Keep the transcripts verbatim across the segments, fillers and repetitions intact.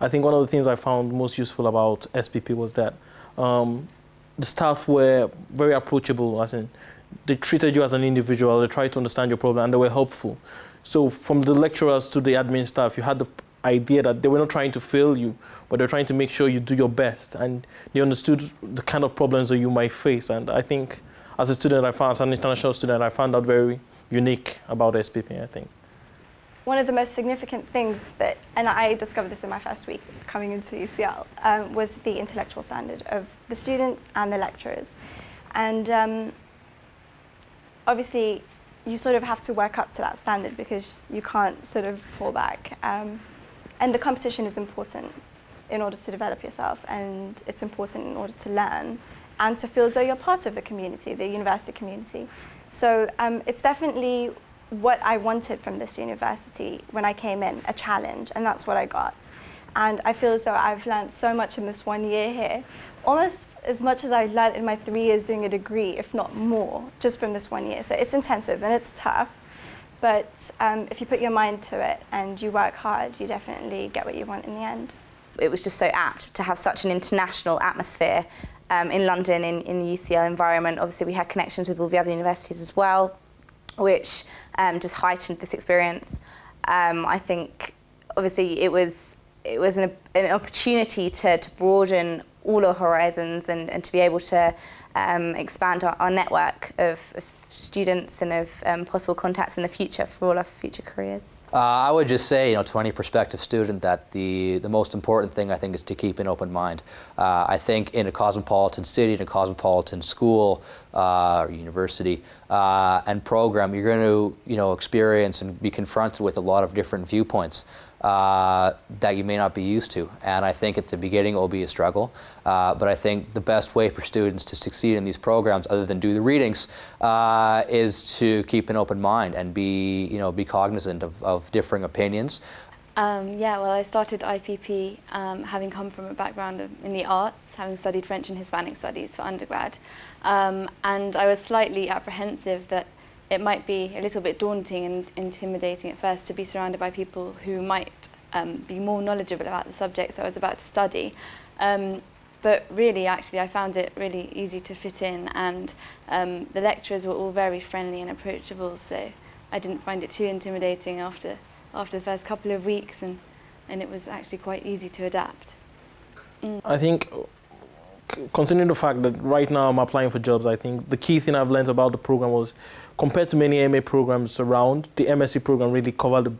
I think one of the things I found most useful about S P P was that um, the staff were very approachable. As in, they treated you as an individual, they tried to understand your problem, and they were helpful. So from the lecturers to the admin staff, you had the idea that they were not trying to fail you, but they were trying to make sure you do your best, and they understood the kind of problems that you might face. And I think as a student, I found, as an international student, I found that very unique about S P P, I think. One of the most significant things that, and I discovered this in my first week coming into U C L, um, was the intellectual standard of the students and the lecturers. And um, obviously, you sort of have to work up to that standard because you can't sort of fall back. Um, and the competition is important in order to develop yourself, and it's important in order to learn and to feel as though you're part of the community, the university community. So um, it's definitely what I wanted from this university when I came in, a challenge, and that's what I got. And I feel as though I've learned so much in this one year here, almost as much as I learned in my three years doing a degree, if not more, just from this one year. So it's intensive and it's tough, but um, if you put your mind to it and you work hard, you definitely get what you want in the end. It was just so apt to have such an international atmosphere um, in London, in, in the U C L environment. Obviously we had connections with all the other universities as well, which um, just heightened this experience. Um, I think, obviously, it was it was an, an opportunity to, to broaden all our horizons and, and to be able to um, expand our, our network of, of students and of um, possible contacts in the future for all our future careers. Uh, I would just say, you know, to any prospective student that the, the most important thing, I think, is to keep an open mind. Uh, I think in a cosmopolitan city, in a cosmopolitan school uh, or university uh, and program, you're going to, you know, experience and be confronted with a lot of different viewpoints uh, that you may not be used to. And I think at the beginning it will be a struggle. Uh, but I think the best way for students to succeed in these programs, other than do the readings, uh, is to keep an open mind and be, you know, be cognizant of, of differing opinions. Um, yeah, well, I started I P P um, having come from a background of, in the arts, having studied French and Hispanic studies for undergrad, um, and I was slightly apprehensive that it might be a little bit daunting and intimidating at first to be surrounded by people who might um, be more knowledgeable about the subjects I was about to study. Um, But really, actually, I found it really easy to fit in, and um, the lecturers were all very friendly and approachable, so I didn't find it too intimidating after, after the first couple of weeks, and, and it was actually quite easy to adapt. Mm. I think, considering the fact that right now I'm applying for jobs, I think the key thing I've learned about the program was, compared to many M A programs around, the MSc program really covered the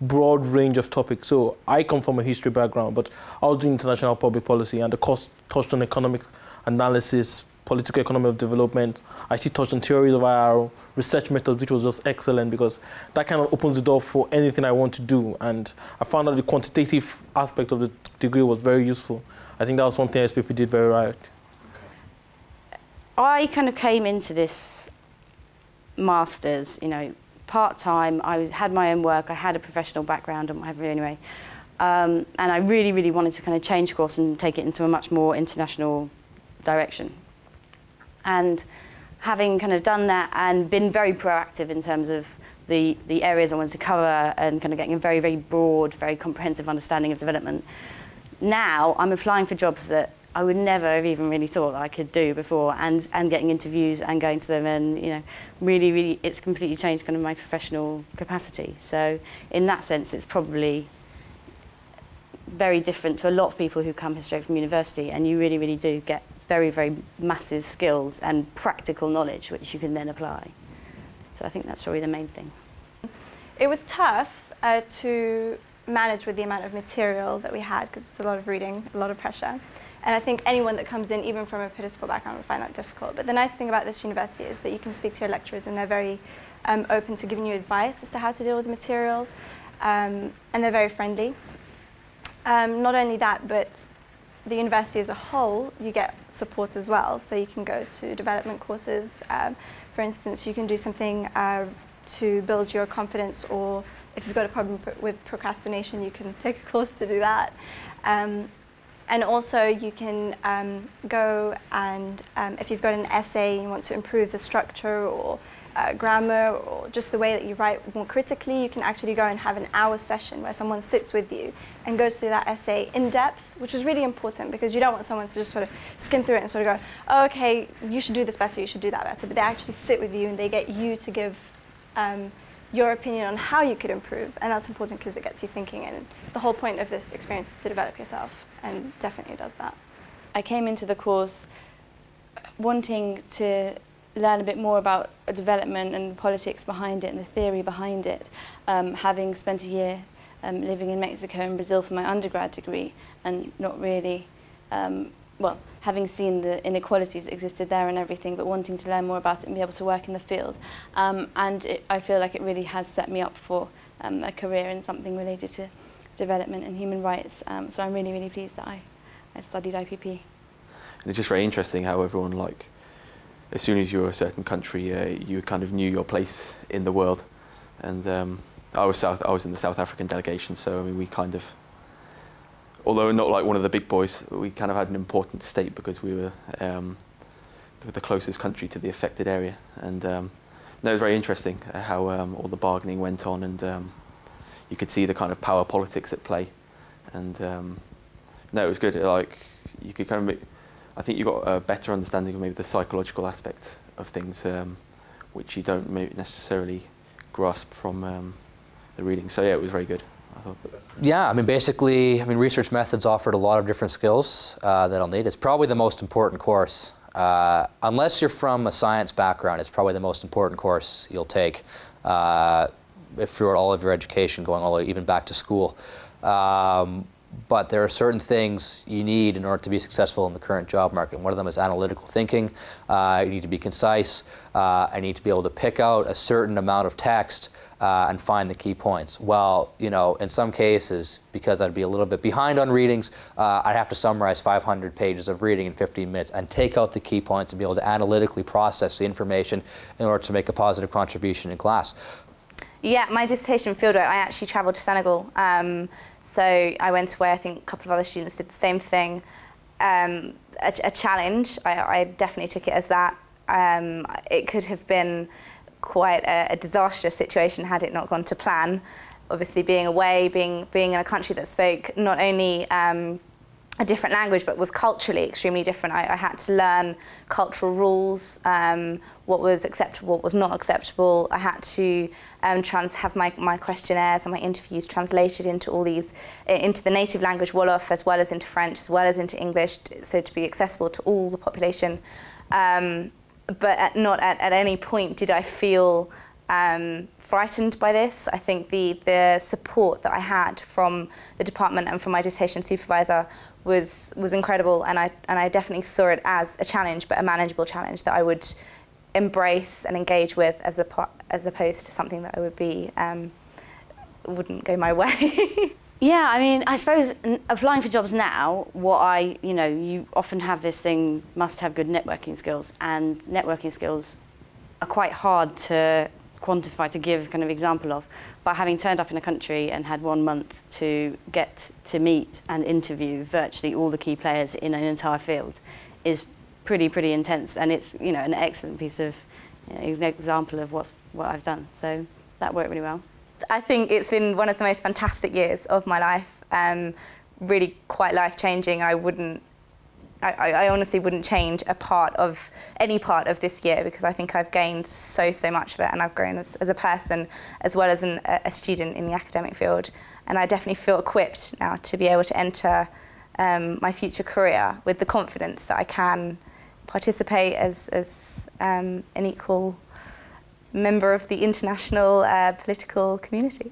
broad range of topics. So I come from a history background, but I was doing international public policy, and the course touched on economic analysis, political economy of development. I see touched on theories of I R O, research methods, which was just excellent because that kind of opens the door for anything I want to do. And I found that the quantitative aspect of the degree was very useful. I think that was one thing S P P did very right. I kind of came into this master's, you know, part-time. I had my own work, I had a professional background and whatever anyway, um, and I really, really wanted to kind of change course and take it into a much more international direction. And having kind of done that and been very proactive in terms of the, the areas I wanted to cover and kind of getting a very, very broad, very comprehensive understanding of development, now I'm applying for jobs that I would never have even really thought I could do before, and, and getting interviews and going to them, and you know, really, really, it's completely changed kind of my professional capacity. So in that sense, it's probably very different to a lot of people who come here straight from university, and you really, really do get very, very massive skills and practical knowledge, which you can then apply. So I think that's probably the main thing. It was tough uh, to manage with the amount of material that we had, because it's a lot of reading, a lot of pressure. And I think anyone that comes in, even from a political background, would find that difficult. But the nice thing about this university is that you can speak to your lecturers, and they're very um, open to giving you advice as to how to deal with the material, um, and they're very friendly. Um, not only that, but the university as a whole, you get support as well. So you can go to development courses. Um, for instance, you can do something uh, to build your confidence, or if you've got a problem with procrastination, you can take a course to do that. Um, And also you can um, go and, um, if you've got an essay and you want to improve the structure or uh, grammar or just the way that you write more critically, you can actually go and have an hour session where someone sits with you and goes through that essay in depth, which is really important because you don't want someone to just sort of skim through it and sort of go, oh, okay, you should do this better, you should do that better. But they actually sit with you and they get you to give um, your opinion on how you could improve. And that's important because it gets you thinking. And the whole point of this experience is to develop yourself, and definitely does that. I came into the course wanting to learn a bit more about development and the politics behind it and the theory behind it, um, having spent a year um, living in Mexico and Brazil for my undergrad degree and not really, um, well, having seen the inequalities that existed there and everything, but wanting to learn more about it and be able to work in the field. Um, and it, I feel like it really has set me up for um, a career in something related to development and human rights. Um, so I'm really, really pleased that I, I studied I P P. It's just very interesting how everyone, like, as soon as you were a certain country, uh, you kind of knew your place in the world. And um, I was South, I was in the South African delegation, so I mean, we kind of, although not like one of the big boys, we kind of had an important stake because we were um, the closest country to the affected area. And um, no, it was very interesting how um, all the bargaining went on, and um, you could see the kind of power politics at play. And um, no, it was good. Like, you could kind of. I think you've got a better understanding of maybe the psychological aspect of things, um, which you don't maybe necessarily grasp from um, the reading. So yeah, it was very good, I thought. Yeah, I mean, basically, I mean, Research Methods offered a lot of different skills uh, that I'll need. It's probably the most important course. Uh, unless you're from a science background, it's probably the most important course you'll take uh, if throughout all of your education, going all the way even back to school. Um, But there are certain things you need in order to be successful in the current job market. One of them is analytical thinking. Uh, you need to be concise. Uh, I need to be able to pick out a certain amount of text uh, and find the key points. Well, you know, in some cases, because I'd be a little bit behind on readings, uh, I'd have to summarize five hundred pages of reading in fifteen minutes and take out the key points and be able to analytically process the information in order to make a positive contribution in class. Yeah, my dissertation fieldwork, I actually travelled to Senegal. Um, so I went away, I think a couple of other students did the same thing. Um, a, a challenge, I, I definitely took it as that. Um, it could have been quite a, a disastrous situation had it not gone to plan. Obviously being away, being, being in a country that spoke not only um, a different language, but was culturally extremely different. I, I had to learn cultural rules, um, what was acceptable, what was not acceptable. I had to um, trans have my, my questionnaires and my interviews translated into all these, uh, into the native language Wolof, as well as into French, as well as into English, so to be accessible to all the population. Um, but at, not at, at any point did I feel um, frightened by this. I think the, the support that I had from the department and from my dissertation supervisor was was incredible, and I and I definitely saw it as a challenge, but a manageable challenge that I would embrace and engage with, as a as opposed to something that I would be um, wouldn't go my way. Yeah, I mean, I suppose applying for jobs now, what I you know you often have this thing, must have good networking skills, and networking skills are quite hard to quantify, to give kind of example of. But having turned up in a country and had one month to get to meet and interview virtually all the key players in an entire field is pretty, pretty intense, and it's you know an excellent piece of you know, example of what's what I've done. So that worked really well. I think it's been one of the most fantastic years of my life. Um, really quite life-changing. I wouldn't. I, I honestly wouldn't change a part of any part of this year, because I think I've gained so, so much of it, and I've grown as, as a person as well as an, a student in the academic field. And I definitely feel equipped now to be able to enter um, my future career with the confidence that I can participate as, as um, an equal member of the international uh, political community.